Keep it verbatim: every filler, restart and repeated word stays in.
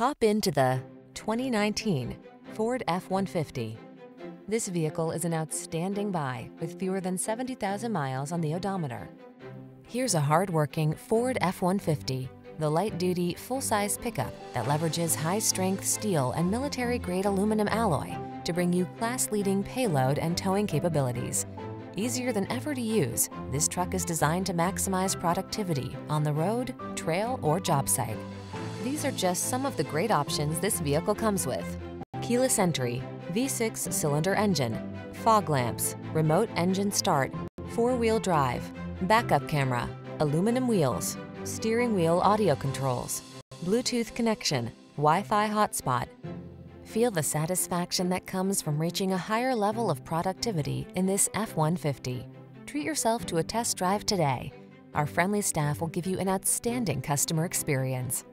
Hop into the twenty nineteen Ford F one fifty. This vehicle is an outstanding buy with fewer than seventy thousand miles on the odometer. Here's a hard-working Ford F one fifty, the light-duty, full-size pickup that leverages high-strength steel and military-grade aluminum alloy to bring you class-leading payload and towing capabilities. Easier than ever to use, this truck is designed to maximize productivity on the road, trail, or job site. These are just some of the great options this vehicle comes with: keyless entry, V six cylinder engine, fog lamps, remote engine start, four-wheel drive, backup camera, aluminum wheels, steering wheel audio controls, Bluetooth connection, Wi-Fi hotspot. Feel the satisfaction that comes from reaching a higher level of productivity in this F one fifty. Treat yourself to a test drive today. Our friendly staff will give you an outstanding customer experience.